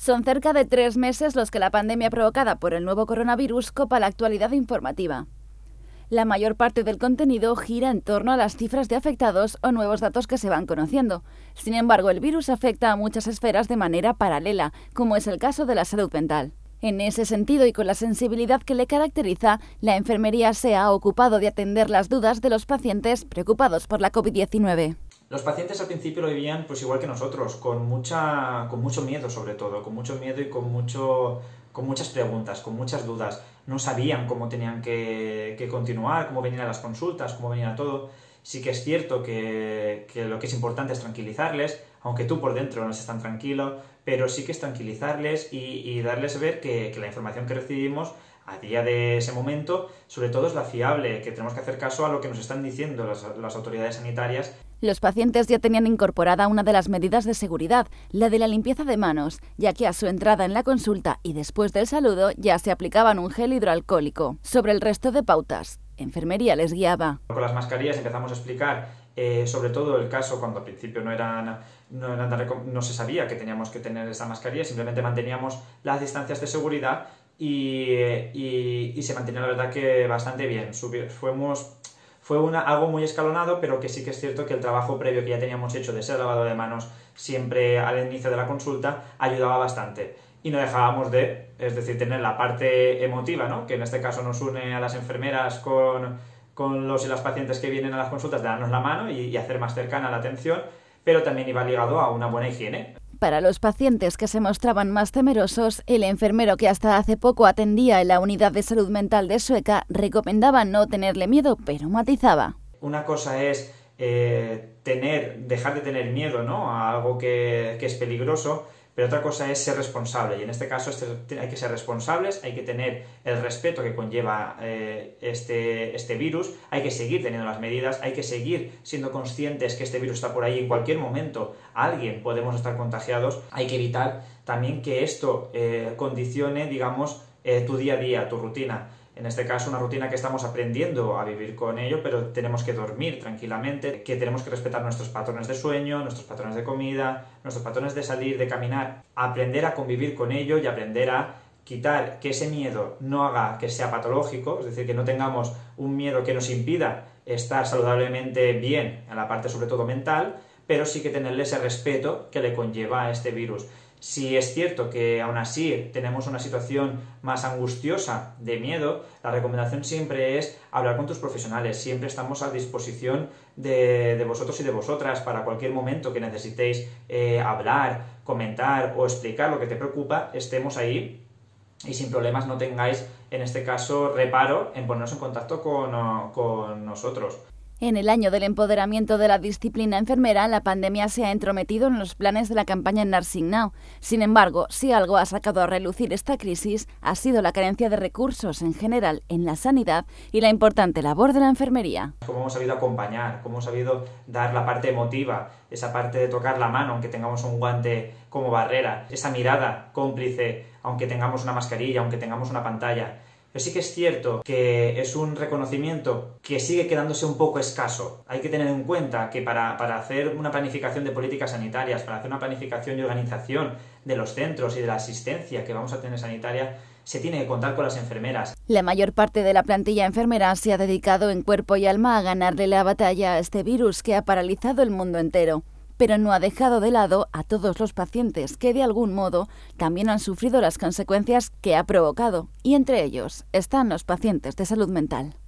Son cerca de 3 meses los que la pandemia provocada por el nuevo coronavirus copa la actualidad informativa. La mayor parte del contenido gira en torno a las cifras de afectados o nuevos datos que se van conociendo. Sin embargo, el virus afecta a muchas esferas de manera paralela, como es el caso de la salud mental. En ese sentido y con la sensibilidad que le caracteriza, la enfermería se ha ocupado de atender las dudas de los pacientes preocupados por la COVID-19. Los pacientes al principio lo vivían pues igual que nosotros, con mucho miedo sobre todo, con mucho miedo y con muchas preguntas, con muchas dudas. No sabían cómo tenían que continuar, cómo venían las consultas, cómo venía todo. Sí que es cierto que lo que es importante es tranquilizarles, aunque tú por dentro no estás tan tranquilo, pero sí que es tranquilizarles y darles a ver que la información que recibimos a día de ese momento, sobre todo es la fiable, que tenemos que hacer caso a lo que nos están diciendo las autoridades sanitarias. Los pacientes ya tenían incorporada una de las medidas de seguridad, la de la limpieza de manos, ya que a su entrada en la consulta y después del saludo ya se aplicaban un gel hidroalcohólico. Sobre el resto de pautas, enfermería les guiaba. Con las mascarillas empezamos a explicar, sobre todo el caso cuando al principio no se sabía que teníamos que tener esa mascarilla, simplemente manteníamos las distancias de seguridad y se mantenía la verdad que bastante bien. Fue algo muy escalonado, pero que sí que es cierto que el trabajo previo que ya teníamos hecho de ser lavado de manos siempre al inicio de la consulta ayudaba bastante. Y no dejábamos de, es decir, tener la parte emotiva, ¿no? Que en este caso nos une a las enfermeras con los y las pacientes que vienen a las consultas, de darnos la mano y hacer más cercana la atención, pero también iba ligado a una buena higiene. Para los pacientes que se mostraban más temerosos, el enfermero que hasta hace poco atendía en la unidad de salud mental de Sueca recomendaba no tenerle miedo, pero matizaba. Una cosa es dejar de tener miedo, ¿no?, a algo que es peligroso, pero otra cosa es ser responsable. Y en este caso hay que ser responsables, hay que tener el respeto que conlleva este virus, hay que seguir teniendo las medidas, hay que seguir siendo conscientes que este virus está por ahí en cualquier momento. A alguien podemos estar contagiados. Hay que evitar también que esto condicione, digamos, tu día a día, tu rutina. En este caso, una rutina que estamos aprendiendo a vivir con ello, pero tenemos que dormir tranquilamente, que tenemos que respetar nuestros patrones de sueño, nuestros patrones de comida, nuestros patrones de salir, de caminar. Aprender a convivir con ello y aprender a quitar que ese miedo no haga que sea patológico, es decir, que no tengamos un miedo que nos impida estar saludablemente bien en la parte sobre todo mental, pero sí que tenerle ese respeto que le conlleva a este virus. Si es cierto que aún así tenemos una situación más angustiosa de miedo, la recomendación siempre es hablar con tus profesionales, siempre estamos a disposición de vosotros y de vosotras para cualquier momento que necesitéis hablar, comentar o explicar lo que te preocupa, estemos ahí y sin problemas no tengáis, en este caso, reparo en ponernos en contacto con nosotros. En el año del empoderamiento de la disciplina enfermera, la pandemia se ha entrometido en los planes de la campaña Nursing Now. Sin embargo, si algo ha sacado a relucir esta crisis, ha sido la carencia de recursos en general en la sanidad y la importante labor de la enfermería. Cómo hemos sabido acompañar, cómo hemos sabido dar la parte emotiva, esa parte de tocar la mano, aunque tengamos un guante como barrera, esa mirada cómplice, aunque tengamos una mascarilla, aunque tengamos una pantalla. Pero sí que es cierto que es un reconocimiento que sigue quedándose un poco escaso. Hay que tener en cuenta que para hacer una planificación de políticas sanitarias, para hacer una planificación y organización de los centros y de la asistencia que vamos a tener sanitaria, se tiene que contar con las enfermeras. La mayor parte de la plantilla enfermera se ha dedicado en cuerpo y alma a ganarle la batalla a este virus que ha paralizado el mundo entero, pero no ha dejado de lado a todos los pacientes que, de algún modo, también han sufrido las consecuencias que ha provocado, y entre ellos están los pacientes de salud mental.